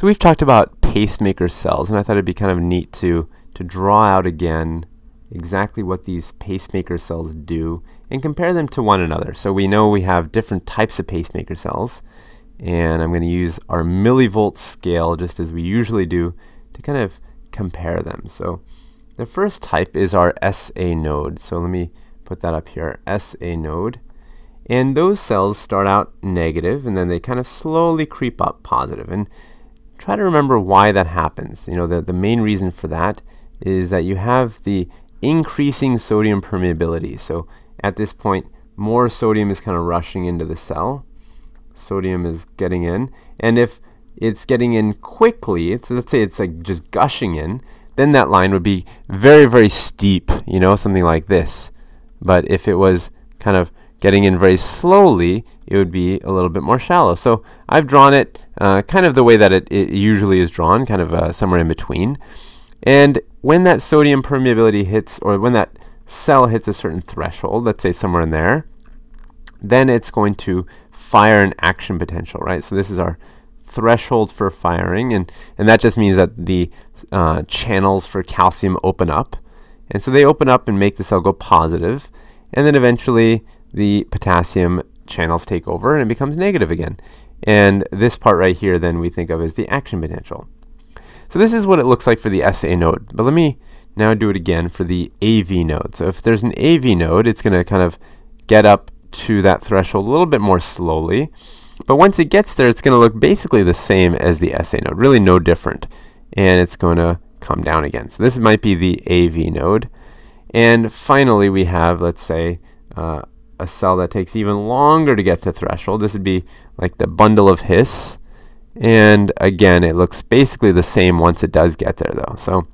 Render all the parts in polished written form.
So we've talked about pacemaker cells, and I thought it'd be kind of neat to draw out again exactly what these pacemaker cells do and compare them to one another. So we know we have different types of pacemaker cells, and I'm going to use our millivolt scale just as we usually do to kind of compare them. So the first type is our SA node. So let me put that up here, SA node. And those cells start out negative, and then they kind of slowly creep up positive. And try to remember why that happens. You know, the main reason for that is that you have the increasing sodium permeability. So at this point, more sodium is kind of rushing into the cell. Sodium is getting in, and if it's getting in quickly, let's say it's like just gushing in, then that line would be very, very steep, you know, something like this. But if it was kind of getting in very slowly, it would be a little bit more shallow. So I've drawn it kind of the way that it usually is drawn, kind of somewhere in between. And when that sodium permeability hits, or when that cell hits a certain threshold, let's say somewhere in there, then it's going to fire an action potential, right? So this is our thresholds for firing, and that just means that the channels for calcium open up, and so they open up and make the cell go positive, and then eventually the potassium channels take over and it becomes negative again. And this part right here then we think of as the action potential. So this is what it looks like for the SA node, but let me now do it again for the AV node. So if there's an AV node, it's going to kind of get up to that threshold a little bit more slowly, but once it gets there, it's going to look basically the same as the SA node, really no different, and it's going to come down again. So this might be the AV node. And finally we have, let's say, a cell that takes even longer to get to threshold. This would be like the bundle of His, and again it looks basically the same once it does get there though. So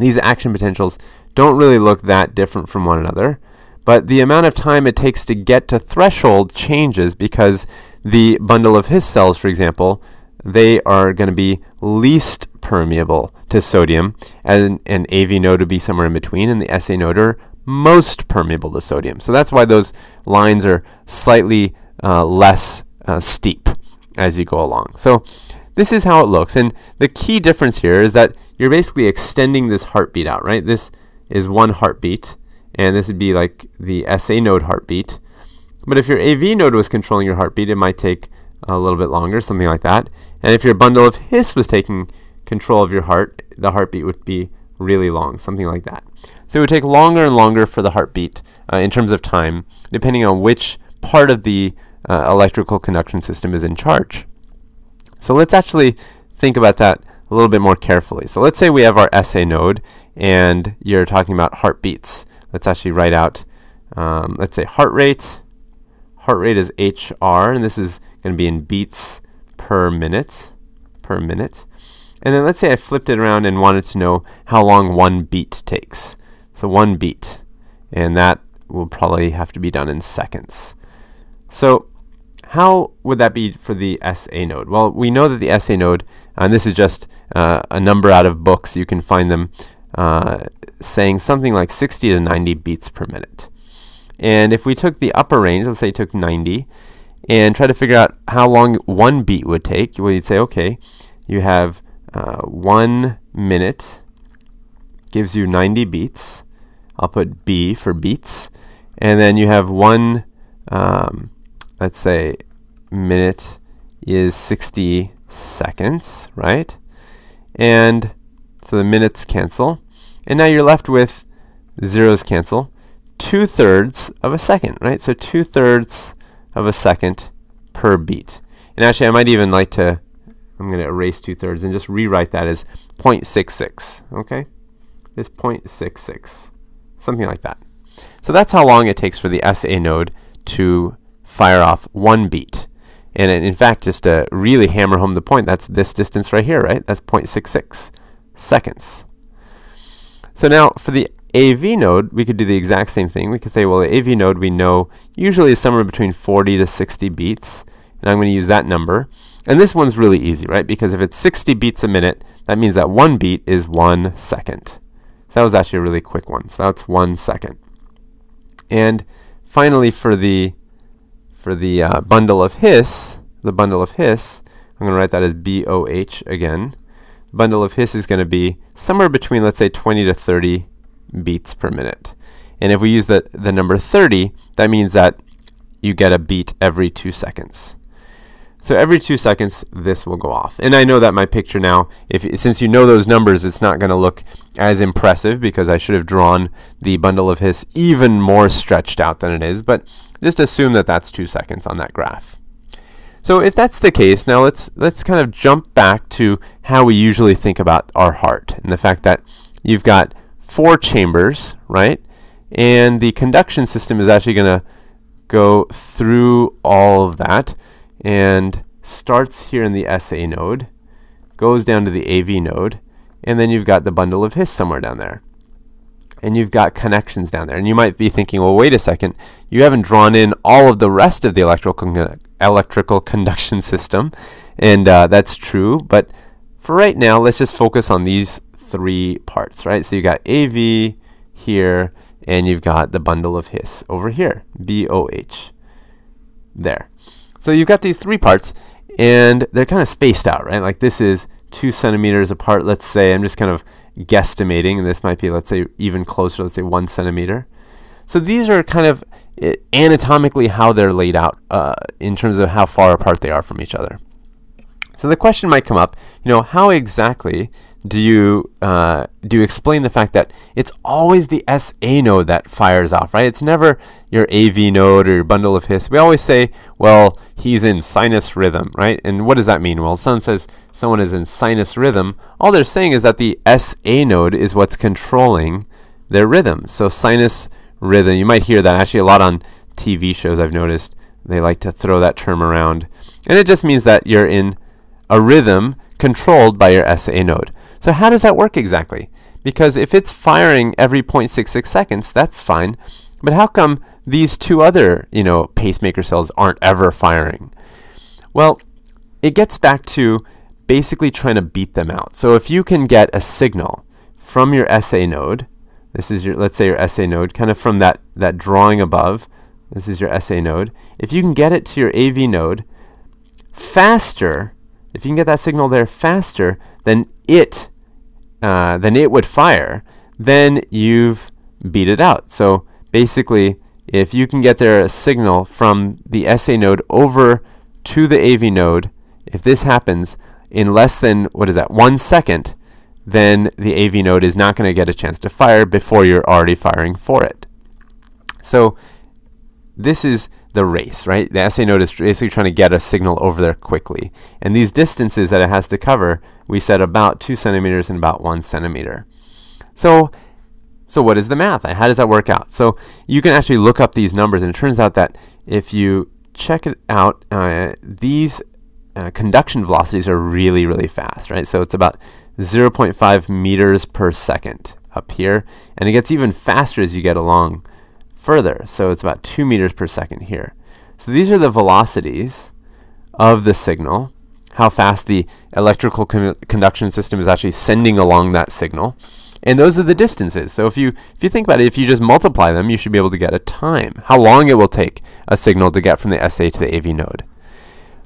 these action potentials don't really look that different from one another, but the amount of time it takes to get to threshold changes, because the bundle of His cells, for example, they are going to be least permeable to sodium, and an AV node would be somewhere in between, and the SA node are most permeable to sodium. So that's why those lines are slightly less steep as you go along. So this is how it looks, and the key difference here is that you're basically extending this heartbeat out, right? This is one heartbeat, and this would be like the SA node heartbeat. But if your AV node was controlling your heartbeat, it might take a little bit longer, something like that. And if your bundle of His was taking control of your heart, the heartbeat would be really long, something like that. So it would take longer and longer for the heartbeat in terms of time, depending on which part of the electrical conduction system is in charge. So let's actually think about that a little bit more carefully. So let's say we have our SA node, and you're talking about heartbeats. Let's actually write out, let's say heart rate. Heart rate is HR, and this is going to be in beats per minute, And then let's say I flipped it around and wanted to know how long one beat takes. So one beat, and that will probably have to be done in seconds. So how would that be for the SA node? Well, we know that the SA node, and this is just a number out of books, you can find them saying something like 60 to 90 beats per minute. And if we took the upper range, let's say you took 90, and try to figure out how long one beat would take, well, you'd say, okay, you have 1 minute gives you 90 beats. I'll put B for beats. And then you have one, let's say minute is 60 seconds, right? And so the minutes cancel. And now you're left with zeros cancel, 2/3 of a second, right? So 2/3 of a second per beat. And actually I might even like to, I'm going to erase 2/3 and just rewrite that as 0.66, okay? Just 0.66, something like that. So that's how long it takes for the SA node to fire off one beat. And in fact, just to really hammer home the point, that's this distance right here, right? That's 0.66 seconds. So now for the AV node, we could do the exact same thing. We could say, well, the AV node we know usually is somewhere between 40 to 60 beats, and I'm going to use that number. And this one's really easy, right? Because if it's 60 beats a minute, that means that one beat is 1 second. So that was actually a really quick one. So that's 1 second. And finally, for the bundle of His, I'm going to write that as BOH again. Bundle of His is going to be somewhere between, let's say, 20 to 30 beats per minute. And if we use the number 30, that means that you get a beat every 2 seconds. So every 2 seconds, this will go off. And I know that my picture now, since you know those numbers, it's not going to look as impressive because I should have drawn the bundle of His even more stretched out than it is. But just assume that that's 2 seconds on that graph. So if that's the case, now let's kind of jump back to how we usually think about our heart and the fact that you've got 4 chambers, right? And the conduction system is actually going to go through all of that and starts here in the SA node, goes down to the AV node, and then you've got the bundle of His somewhere down there. And you've got connections down there. And you might be thinking, well, wait a second, you haven't drawn in all of the rest of the electrical conduction system. And that's true, but for right now, let's just focus on these 3 parts, right? So you've got AV here, and you've got the bundle of His over here, BOH, there. So you've got these 3 parts, and they're kind of spaced out, right? Like this is 2 centimeters apart, let's say. I'm just kind of guesstimating, and this might be, let's say, even closer, let's say 1 centimeter. So these are kind of anatomically how they're laid out in terms of how far apart they are from each other. So the question might come up, you know, how exactly do you explain the fact that it's always the SA node that fires off, right? It's never your AV node or your bundle of His. We always say, well, he's in sinus rhythm, right? And what does that mean? Well, someone says someone is in sinus rhythm. All they're saying is that the SA node is what's controlling their rhythm. So sinus rhythm, you might hear that actually a lot on TV shows, I've noticed. They like to throw that term around. And it just means that you're in a rhythm controlled by your SA node. So how does that work exactly? Because if it's firing every 0.66 seconds, that's fine. But how come these 2 other, you know, pacemaker cells aren't ever firing? Well, it gets back to basically trying to beat them out. So if you can get a signal from your SA node, this is your, let's say your SA node, kind of from that drawing above, this is your SA node. If you can get it to your AV node faster, if you can get that signal there faster than it would fire, then you've beat it out. So basically, if you can get there a signal from the SA node over to the AV node, if this happens in less than, what is that, 1 second, then the AV node is not going to get a chance to fire before you're already firing for it. So this is the race, right? The SA node is basically trying to get a signal over there quickly. And these distances that it has to cover, we said about 2 centimeters and about 1 centimeter. So what is the math? How does that work out? So you can actually look up these numbers, and it turns out that if you check it out, these conduction velocities are really, really fast, right? So it's about 0.5 meters per second up here, and it gets even faster as you get along further, so it's about 2 meters per second here. So these are the velocities of the signal, how fast the electrical conduction system is actually sending along that signal, and those are the distances. So if you think about it, if you just multiply them, you should be able to get a time, how long it will take a signal to get from the SA to the AV node.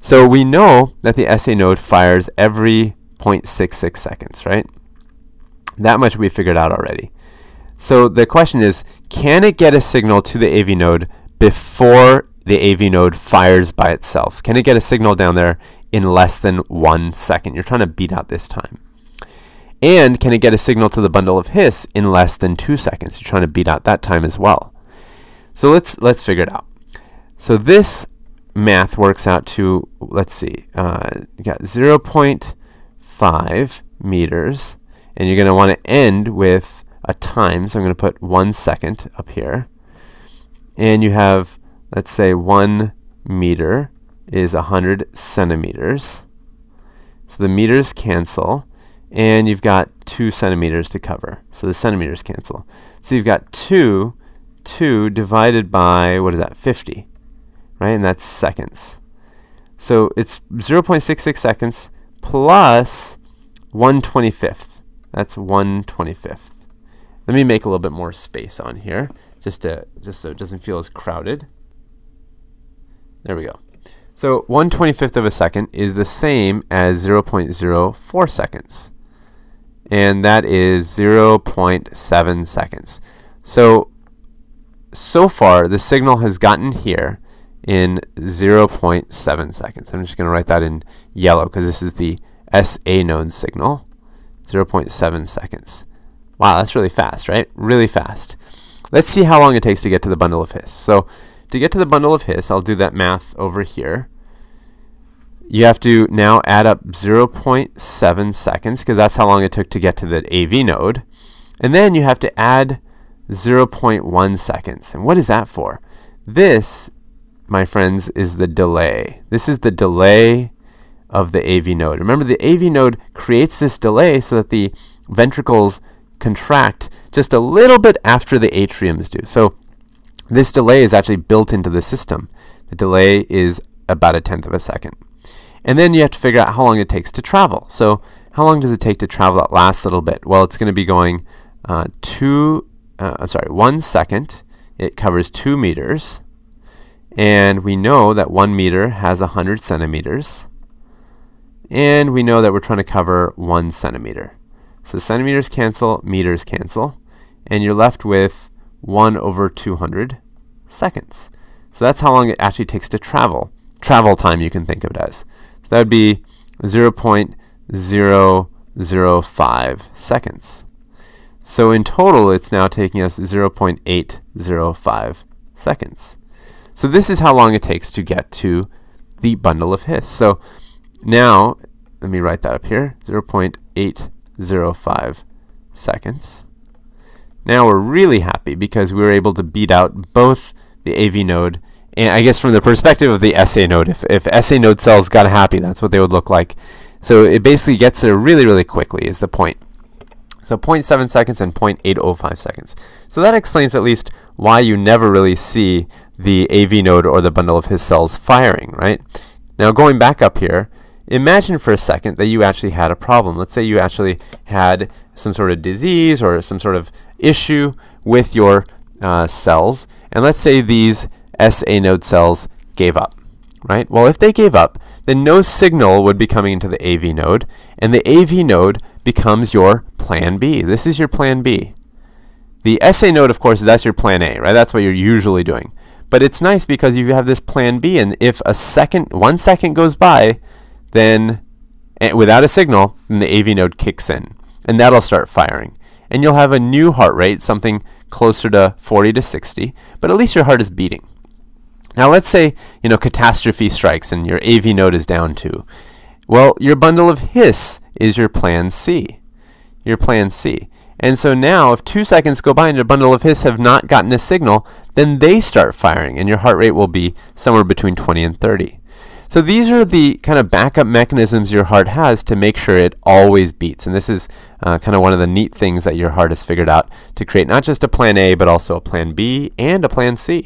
So we know that the SA node fires every 0.66 seconds, right? That much we figured out already. So the question is, can it get a signal to the AV node before the AV node fires by itself? Can it get a signal down there in less than 1 second? You're trying to beat out this time. And can it get a signal to the bundle of His in less than 2 seconds? You're trying to beat out that time as well. So let's figure it out. So this math works out to, let's see, you got 0.5 meters, and you're going to want to end with a time, so I'm going to put 1 second up here, and you have, let's say, 1 meter is 100 centimeters, so the meters cancel, and you've got 2 centimeters to cover, so the centimeters cancel. So you've got 2 divided by, what is that, 50, right? And that's seconds. So it's 0.66 seconds plus 1/25. That's 1/25. Let me make a little bit more space on here, just so it doesn't feel as crowded. There we go. So 1/25th of a second is the same as 0.04 seconds. And that is 0.7 seconds. So far, the signal has gotten here in 0.7 seconds. I'm just going to write that in yellow because this is the SA node signal, 0.7 seconds. Wow, that's really fast, right? Really fast. Let's see how long it takes to get to the bundle of His. So to get to the bundle of His, I'll do that math over here. You have to now add up 0.7 seconds because that's how long it took to get to the AV node. And then you have to add 0.1 seconds. And what is that for? This, my friends, is the delay. This is the delay of the AV node. Remember, the AV node creates this delay so that the ventricles contract just a little bit after the atriums do. So this delay is actually built into the system. The delay is about 1/10 of a second. And then you have to figure out how long it takes to travel. So how long does it take to travel that last little bit? Well, it's going to be going 1 second. It covers 2 meters. And we know that 1 meter has 100 centimeters. And we know that we're trying to cover 1 centimeter. So centimeters cancel, meters cancel, and you're left with 1/200 seconds. So that's how long it actually takes to travel. Travel time, you can think of it as. So that would be 0.005 seconds. So in total, it's now taking us 0.805 seconds. So this is how long it takes to get to the bundle of His. So now, let me write that up here, 0.805 seconds. Now we're really happy because we were able to beat out both the AV node and, I guess, from the perspective of the SA node. If SA node cells got happy, that's what they would look like. So it basically gets there really, really quickly is the point. So 0.7 seconds and 0.805 seconds. So that explains at least why you never really see the AV node or the bundle of His cells firing, right? Now going back up here, imagine for a second that you actually had a problem. Let's say you actually had some sort of disease or some sort of issue with your cells. And let's say these SA node cells gave up, right? Well, if they gave up, then no signal would be coming into the AV node. And the AV node becomes your plan B. This is your plan B. The SA node, of course, that's your plan A, right? That's what you're usually doing. But it's nice because you have this plan B. And if 1 second goes by, then without a signal, then the AV node kicks in, and that'll start firing. And you'll have a new heart rate, something closer to 40 to 60, but at least your heart is beating. Now let's say, you know, catastrophe strikes and your AV node is down too. Well, your bundle of His is your plan C, your plan C. And so now if 2 seconds go by and your bundle of His have not gotten a signal, then they start firing and your heart rate will be somewhere between 20 and 30. So these are the kind of backup mechanisms your heart has to make sure it always beats. And this is kind of one of the neat things that your heart has figured out to create not just a plan A, but also a plan B and a plan C.